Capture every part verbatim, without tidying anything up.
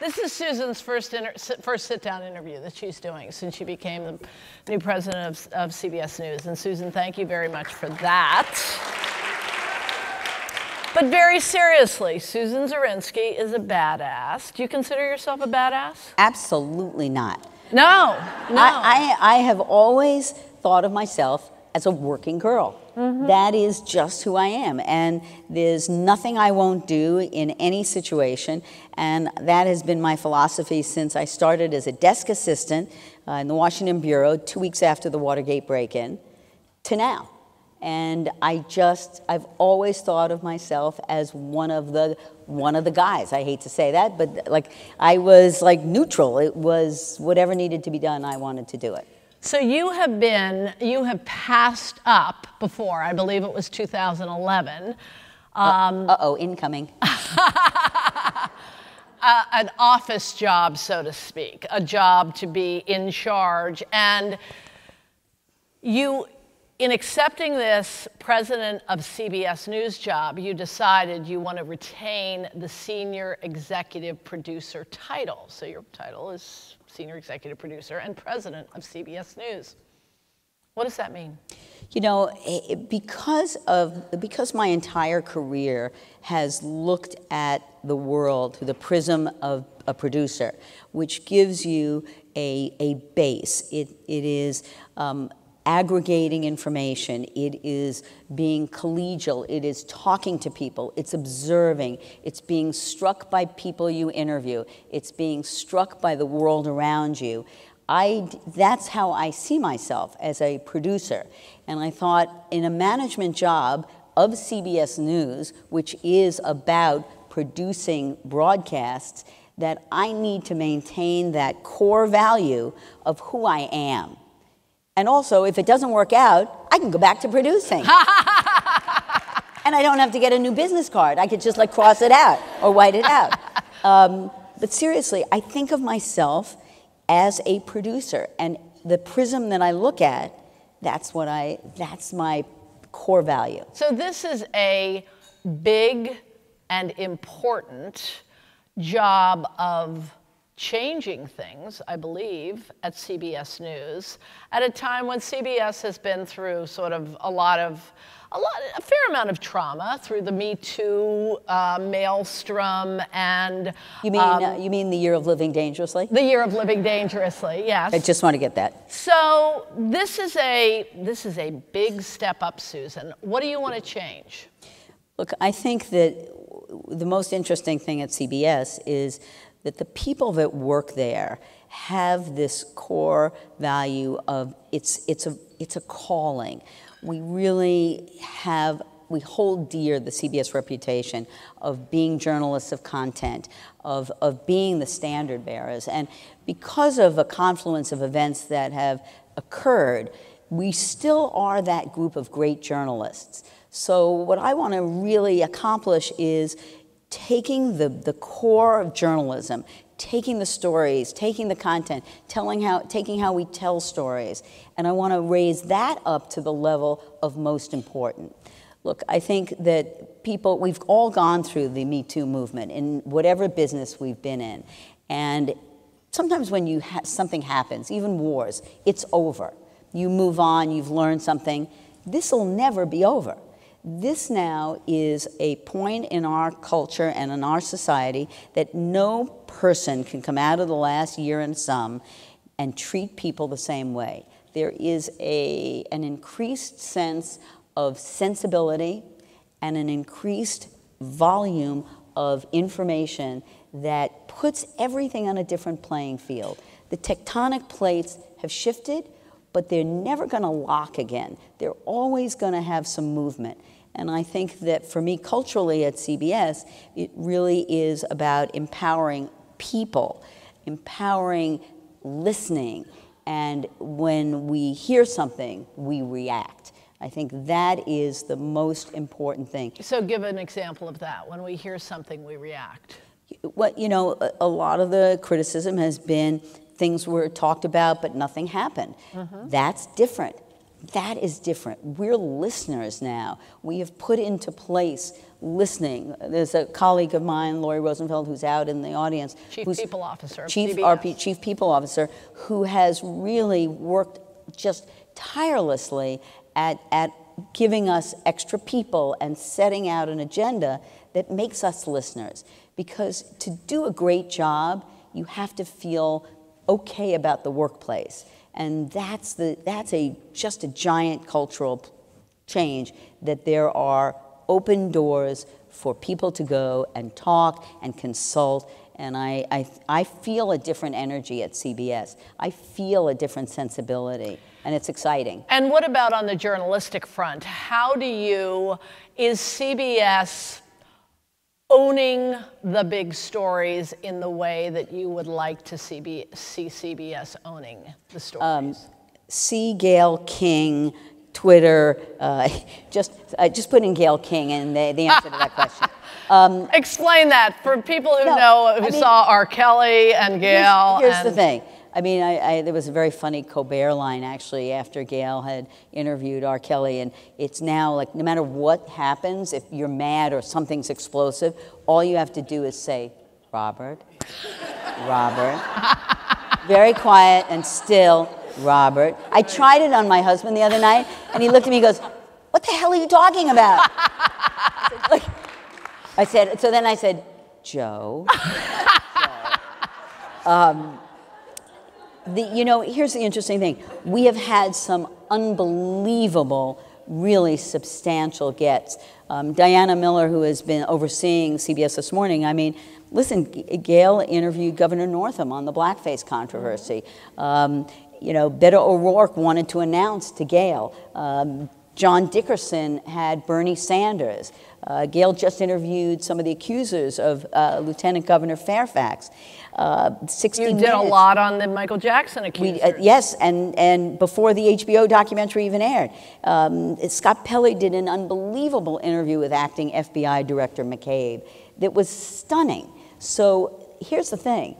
This is Susan's first inter first sit-down interview that she's doing since she became the new president of, of C B S News. And Susan, thank you very much for that. But very seriously, Susan Zirinsky is a badass. Do you consider yourself a badass? Absolutely not. No, no. I, I, I have always thought of myself as a working girl. Mm-hmm. That is just who I am. And there's nothing I won't do in any situation. And that has been my philosophy since I started as a desk assistant uh, in the Washington Bureau two weeks after the Watergate break-in to now. And I just, I've always thought of myself as one of the, one of the guys. I hate to say that, but like, I was like neutral. It was whatever needed to be done, I wanted to do it. So you have been, you have passed up before, I believe it was two thousand eleven. Um, Uh-oh, incoming. Uh, an office job, so to speak, a job to be in charge. And you, in accepting this president of C B S News job, you decided you want to retain the senior executive producer title. So your title is senior executive producer and president of C B S News. What does that mean? You know, because of because my entire career has looked at the world through the prism of a producer, which gives you a a base. It it is. Um, aggregating information, it is being collegial, it is talking to people, it's observing, it's being struck by people you interview, it's being struck by the world around you. I, that's how I see myself as a producer. And I thought in a management job of C B S News, which is about producing broadcasts, that I need to maintain that core value of who I am. And also, if it doesn't work out, I can go back to producing. And I don't have to get a new business card. I could just like cross it out or white it out. Um, but seriously, I think of myself as a producer, and the prism that I look at, that's what I, that's my core value. So this is a big and important job of changing things, I believe, at C B S News at a time when C B S has been through sort of a lot of, a lot, a fair amount of trauma through the Me Too uh, maelstrom and. You mean um, uh, you mean the year of living dangerously? The year of living dangerously, yes. I just want to get that. So this is a this is a big step up, Susan. What do you want to change? Look, I think that the most interesting thing at C B S is that the people that work there have this core value of it's it's a it's a calling. We really have we hold dear the C B S reputation of being journalists of content, of of being the standard bearers, and because of a confluence of events that have occurred, we still are that group of great journalists. So what I want to really accomplish is taking the, the core of journalism, taking the stories, taking the content, telling how, taking how we tell stories, and I want to raise that up to the level of most important. Look, I think that people, we've all gone through the Me Too movement in whatever business we've been in, and sometimes when you ha something happens, even wars, it's over. You move on, you've learned something. This will never be over. This now is a point in our culture and in our society that no person can come out of the last year and some and treat people the same way. There is a, an increased sense of sensibility and an increased volume of information that puts everything on a different playing field. The tectonic plates have shifted, but they're never going to lock again. They're always going to have some movement. And I think that for me, culturally at C B S, it really is about empowering people, empowering listening. And when we hear something, we react. I think that is the most important thing. So give an example of that. When we hear something, we react. Well, you know, a lot of the criticism has been things were talked about, but nothing happened. Mm-hmm. That's different. That is different. We're listeners now. We have put into place listening. There's a colleague of mine, Lori Rosenfeld, who's out in the audience. Chief who's People Officer. Chief, R P, Chief People Officer, who has really worked just tirelessly at, at giving us extra people and setting out an agenda that makes us listeners. Because to do a great job, you have to feel okay about the workplace. And that's, the, that's a, just a giant cultural change, that there are open doors for people to go and talk and consult. And I, I, I feel a different energy at C B S. I feel a different sensibility, and it's exciting. And what about on the journalistic front? How do you, is C B S owning the big stories in the way that you would like to see, be, see C B S owning the stories? Um, see Gayle King, Twitter, uh, just uh, just put in Gayle King and the, the answer to that question. Um, Explain that for people who no, know, who I mean, saw R. Kelly and Gayle. Here's, here's and the thing. I mean, I, I, there was a very funny Colbert line, actually, after Gayle had interviewed R. Kelly, and it's now like, no matter what happens, if you're mad or something's explosive, all you have to do is say, Robert, Robert, very quiet and still, Robert. I tried it on my husband the other night, and he looked at me and goes, what the hell are you talking about? I said, like, I said so then I said, Joe. Joe. Um, The, you know, here's the interesting thing. We have had some unbelievable, really substantial gets. Um, Diana Miller, who has been overseeing C B S This Morning, I mean, listen, Gayle interviewed Governor Northam on the blackface controversy. Um, you know, Beto O'Rourke wanted to announce to Gayle. Um, John Dickerson had Bernie Sanders. Uh, Gayle just interviewed some of the accusers of uh, Lieutenant Governor Fairfax. Uh, sixty you did minutes. A lot on the Michael Jackson accusers. We, uh, yes, and, and before the H B O documentary even aired. Um, Scott Pelley did an unbelievable interview with acting F B I Director McCabe that was stunning. So here's the thing.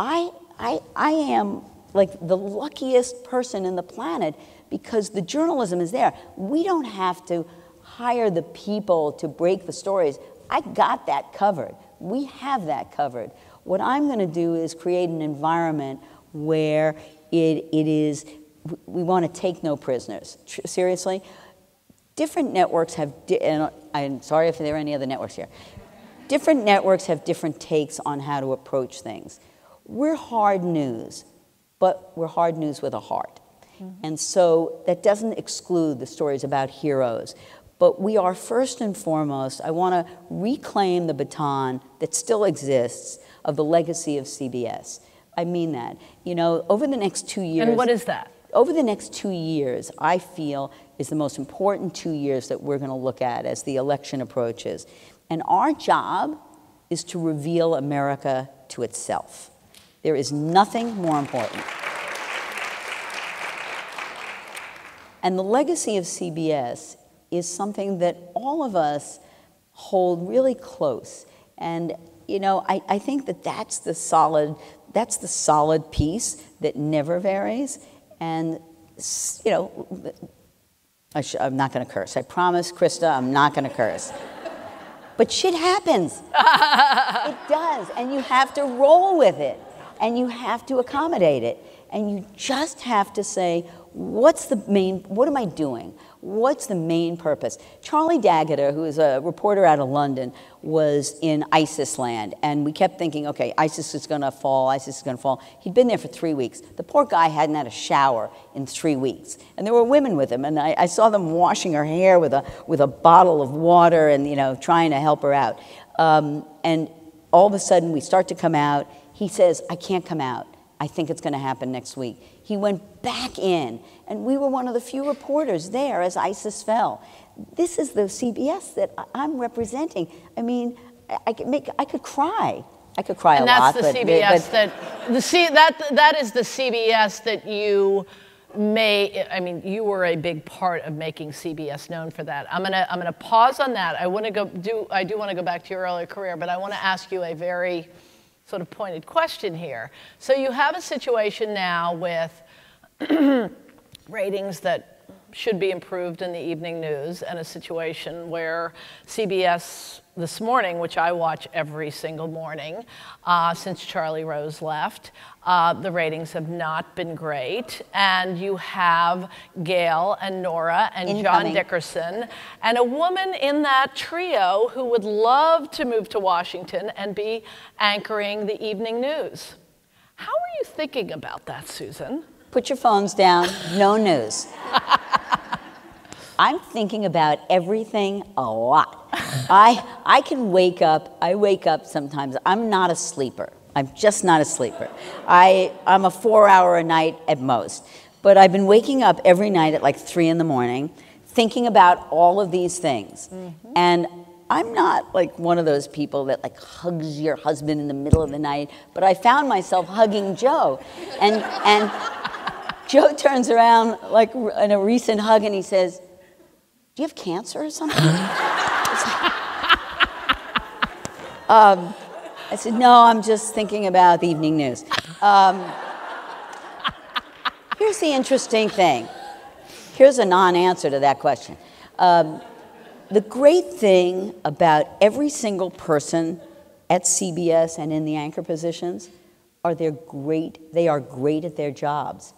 I, I, I am like the luckiest person in the planet because the journalism is there. We don't have to hire the people to break the stories. I got that covered. We have that covered. What I'm going to do is create an environment where it, it is, we want to take no prisoners. Tr seriously, different networks have, di and I'm sorry if there are any other networks here, different networks have different takes on how to approach things. We're hard news, but we're hard news with a heart. Mm-hmm. And so that doesn't exclude the stories about heroes. But we are first and foremost, I want to reclaim the baton that still exists of the legacy of C B S. I mean that. You know, over the next two years... And what is that? Over the next two years, I feel, is the most important two years that we're going to look at as the election approaches. And our job is to reveal America to itself. There is nothing more important. And the legacy of C B S is something that all of us hold really close. And, you know, I, I think that that's the solid, that's the solid piece that never varies. And, you know, I sh I'm not gonna curse. I promise, Krista, I'm not gonna curse. But shit happens. It does, and you have to roll with it. And you have to accommodate it. And you just have to say, what's the main, what am I doing? What's the main purpose? Charlie Daggett, who is a reporter out of London, was in ISIS land, and we kept thinking, okay, ISIS is gonna fall, ISIS is gonna fall. He'd been there for three weeks. The poor guy hadn't had a shower in three weeks. And there were women with him, and I, I saw them washing her hair with a, with a bottle of water and, you know, trying to help her out. Um, and all of a sudden, we start to come out. He says, I can't come out. I think it's going to happen next week. He went back in, and we were one of the few reporters there as ISIS fell. This is the C B S that I'm representing. I mean, I could make, I could cry. I could cry a lot. And that's the C B S that, the C, that, that is the C B S that you may, I mean, you were a big part of making C B S known for that. I'm gonna, I'm gonna pause on that. I want to go do, I do want to go back to your earlier career, but I want to ask you a very sort of pointed question here. So you have a situation now with ratings that should be improved in the evening news, and a situation where C B S This Morning, which I watch every single morning uh, since Charlie Rose left, uh, the ratings have not been great. And you have Gayle and Nora and Incoming. John Dickerson, and a woman in that trio who would love to move to Washington and be anchoring the evening news. How are you thinking about that, Susan? Put your phones down, no news. I'm thinking about everything a lot. I, I can wake up, I wake up sometimes, I'm not a sleeper. I'm just not a sleeper. I, I'm a four hour a night at most. But I've been waking up every night at like three in the morning, thinking about all of these things. Mm-hmm. And I'm not like one of those people that like hugs your husband in the middle of the night, but I found myself hugging Joe. And, and Joe turns around like in a recent hug and he says, do you have cancer or something? Um, I said, no, I'm just thinking about the evening news. Um, here's the interesting thing. Here's a non-answer to that question. Um, the great thing about every single person at C B S and in the anchor positions are they're great, they are great at their jobs.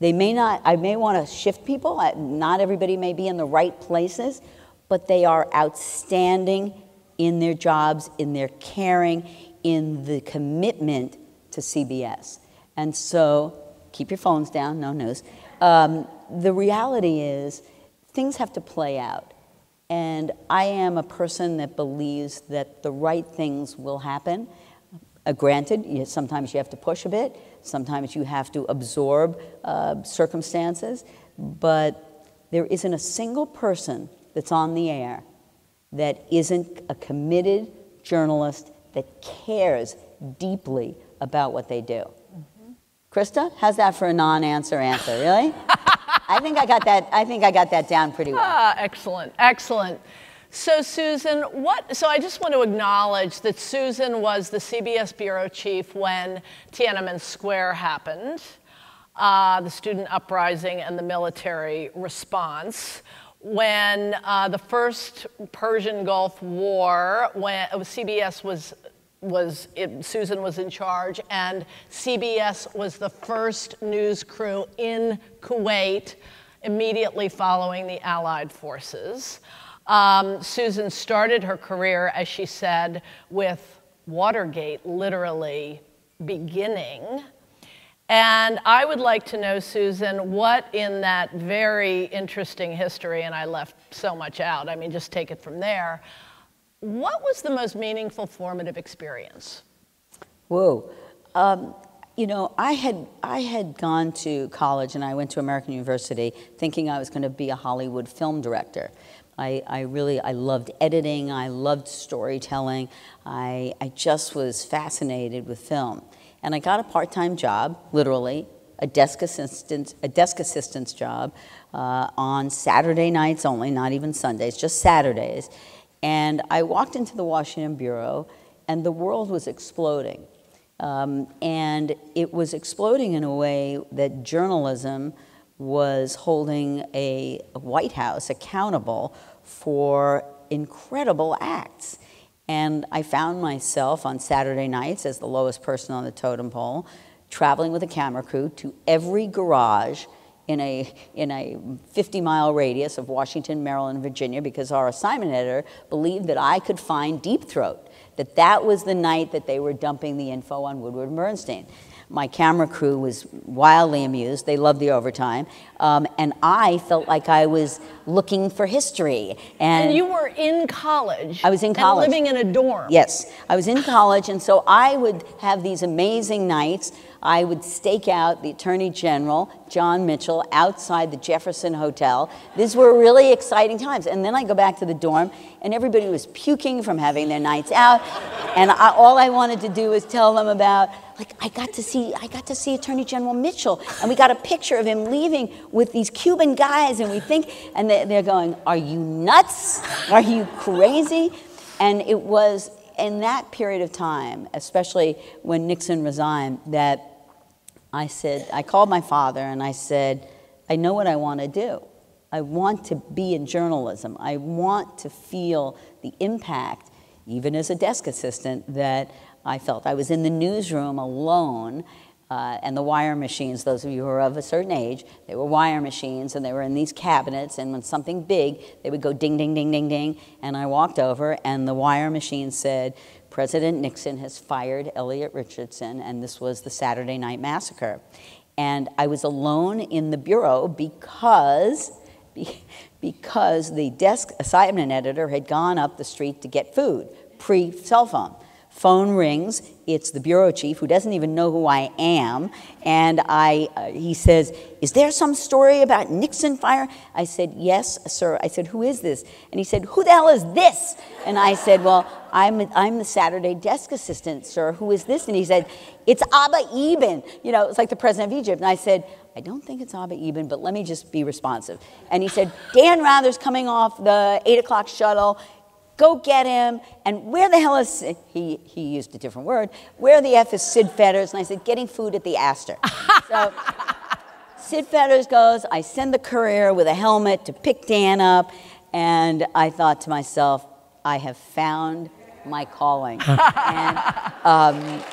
They may not, I may want to shift people, not everybody may be in the right places, but they are outstanding in their jobs, in their caring, in the commitment to C B S. And so, keep your phones down, no news. Um, the reality is, things have to play out. And I am a person that believes that the right things will happen. Uh, granted, you, sometimes you have to push a bit, sometimes you have to absorb uh, circumstances, but there isn't a single person that's on the air that isn't a committed journalist that cares deeply about what they do. Mm-hmm. Krista, how's that for a non-answer answer, really? I think I got that, I think I got that down pretty well. Ah, excellent, excellent. So Susan, what, so I just want to acknowledge that Susan was the C B S bureau chief when Tiananmen Square happened, uh, the student uprising and the military response. When uh, the first Persian Gulf War, when C B S was, was it, Susan was in charge, and C B S was the first news crew in Kuwait immediately following the Allied forces. Um, Susan started her career, as she said, with Watergate literally beginning. And I would like to know, Susan, what in that very interesting history, and I left so much out, I mean, just take it from there, what was the most meaningful formative experience? Whoa. Um, you know, I had, I had gone to college and I went to American University thinking I was going to be a Hollywood film director. I, I really, I loved editing, I loved storytelling, I, I just was fascinated with film. And I got a part-time job, literally, a desk assistant, a desk assistant's job uh, on Saturday nights only, not even Sundays, just Saturdays. And I walked into the Washington Bureau and the world was exploding. Um, and it was exploding in a way that journalism was holding a White House accountable for incredible acts. And I found myself on Saturday nights as the lowest person on the totem pole, traveling with a camera crew to every garage in a, in a fifty mile radius of Washington, Maryland, Virginia, because our assignment editor believed that I could find Deep Throat, that that was the night that they were dumping the info on Woodward Bernstein. My camera crew was wildly amused. They loved the overtime. Um, and I felt like I was looking for history. And, and you were in college. I was in college. And living in a dorm. Yes, I was in college. And so I would have these amazing nights. I would stake out the Attorney General, John Mitchell, outside the Jefferson Hotel. These were really exciting times. And then I go back to the dorm, and everybody was puking from having their nights out. And I, all I wanted to do was tell them about, like, I got to see, I got to see Attorney General Mitchell, and we got a picture of him leaving with these Cuban guys, and we think, and they, they're going, are you nuts? Are you crazy? And it was in that period of time, especially when Nixon resigned, that I said, I called my father and I said, I know what I want to do. I want to be in journalism. I want to feel the impact, even as a desk assistant, that I felt. I was in the newsroom alone, uh, and the wire machines, those of you who are of a certain age, they were wire machines, and they were in these cabinets, and when something big, they would go ding, ding, ding, ding, ding, and I walked over, and the wire machine said, President Nixon has fired Elliot Richardson, and this was the Saturday Night Massacre. And I was alone in the bureau because, because the desk assignment editor had gone up the street to get food, pre-cell phone. Phone rings, it's the bureau chief who doesn't even know who I am, and I, uh, he says, is there some story about Nixon fire? I said, yes, sir. I said, who is this? And he said, who the hell is this? And I said, well, I'm, I'm the Saturday desk assistant, sir. Who is this? And he said, it's Abba Eban. You know, it's like the president of Egypt. And I said, I don't think it's Abba Eban, but let me just be responsive. And he said, Dan Rather's coming off the eight o'clock shuttle. Go get him, and where the hell is, he, he used a different word, where the F is Sid Fetters, and I said, getting food at the Astor. So Sid Fetters goes, I send the courier with a helmet to pick Dan up, and I thought to myself, I have found my calling. and, um,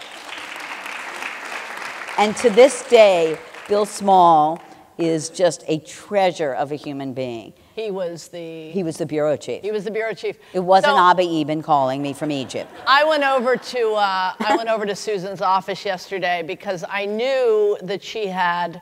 and to this day, Bill Small is just a treasure of a human being. He was the... He was the bureau chief. He was the bureau chief. It wasn't so, Abba Eban calling me from Egypt. I went over to, uh, I went over to Susan's office yesterday because I knew that she had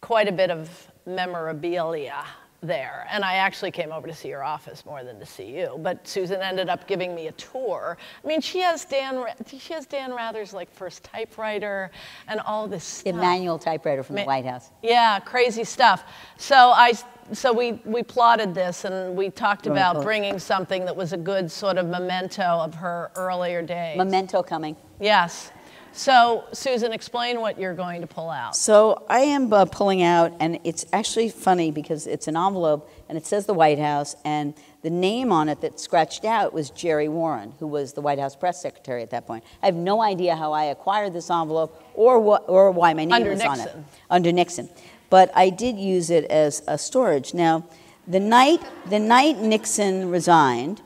quite a bit of memorabilia there. And I actually came over to see her office more than to see you. But Susan ended up giving me a tour. I mean, she has Dan, she has Dan Rather's like first typewriter and all this stuff. The manual typewriter from Ma the White House. Yeah, crazy stuff. So I... So we, we plotted this, and we talked Roy about Pope. bringing something that was a good sort of memento of her earlier days. Memento coming. Yes. So, Susan, explain what you're going to pull out. So I am uh, pulling out, and it's actually funny because it's an envelope, and it says the White House, and the name on it that's scratched out was Jerry Warren, who was the White House press secretary at that point. I have no idea how I acquired this envelope or, wh or why my name Under was Nixon. on it. Under Nixon. But I did use it as a storage. Now, the night, the night Nixon resigned,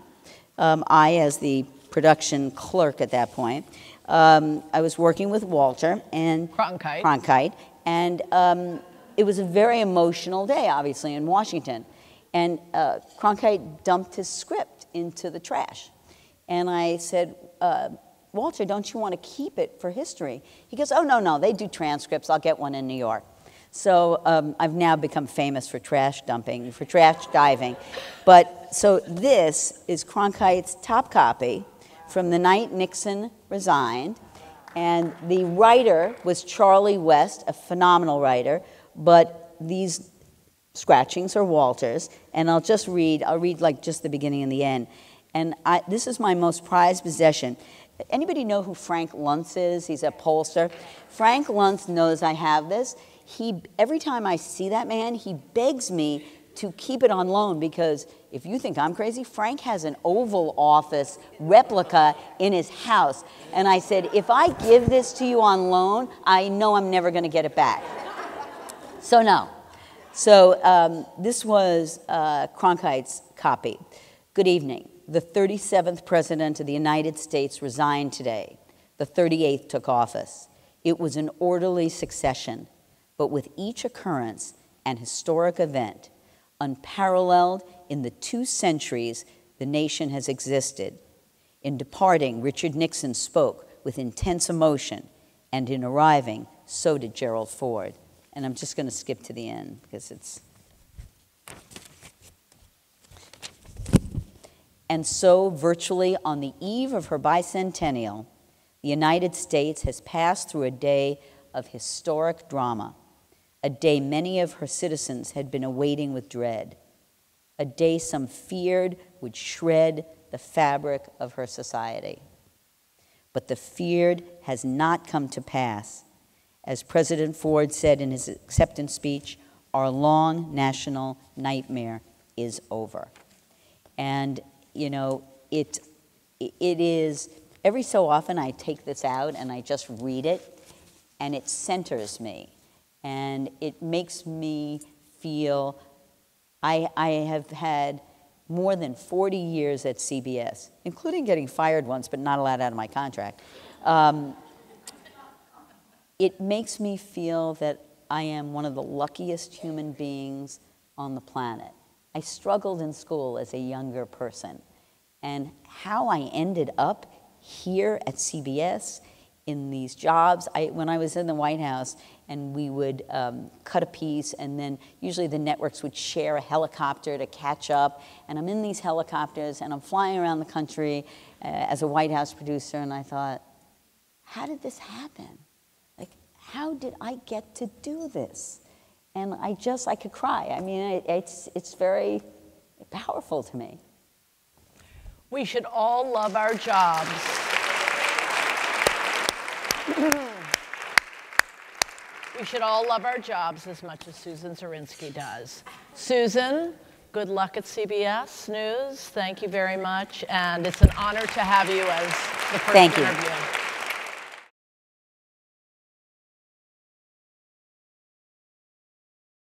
um, I, as the production clerk at that point, um, I was working with Walter and Cronkite, Cronkite and um, it was a very emotional day, obviously, in Washington. And uh, Cronkite dumped his script into the trash. And I said, uh, Walter, don't you want to keep it for history? He goes, oh, no, no, they do transcripts. I'll get one in New York. So um, I've now become famous for trash dumping, for trash diving. But so this is Cronkite's top copy from the night Nixon resigned. And the writer was Charlie West, a phenomenal writer. But these scratchings are Walter's. And I'll just read, I'll read like just the beginning and the end. And I, this is my most prized possession. Anybody know who Frank Luntz is? He's a pollster. Frank Luntz knows I have this. He, every time I see that man, he begs me to keep it on loan because if you think I'm crazy, Frank has an Oval Office replica in his house. And I said, if I give this to you on loan, I know I'm never going to get it back. So no. So um, this was uh, Cronkite's copy. Good evening. The thirty-seventh President of the United States resigned today. The thirty-eighth took office. It was an orderly succession. But with each occurrence, an historic event, unparalleled in the two centuries the nation has existed. In departing, Richard Nixon spoke with intense emotion, and in arriving, so did Gerald Ford. And I'm just going to skip to the end because it's... And so, virtually on the eve of her bicentennial, the United States has passed through a day of historic drama. A day many of her citizens had been awaiting with dread. A day some feared would shred the fabric of her society. But the feared has not come to pass. As President Ford said in his acceptance speech, our long national nightmare is over. And, you know, it, it is, every so often I take this out and I just read it, and it centers me. And it makes me feel I, I have had more than forty years at C B S, including getting fired once, but not allowed out of my contract. Um, it makes me feel that I am one of the luckiest human beings on the planet. I struggled in school as a younger person. And how I ended up here at C B S in these jobs, I, when I was in the White House, and we would um, cut a piece, and then usually the networks would share a helicopter to catch up, and I'm in these helicopters, and I'm flying around the country uh, as a White House producer, and I thought, how did this happen? Like, how did I get to do this? And I just, I could cry. I mean, it's, it's very powerful to me. We should all love our jobs. We should all love our jobs as much as Susan Zirinsky does. Susan, good luck at C B S News. Thank you very much. And it's an honor to have you as the first interview. Thank you.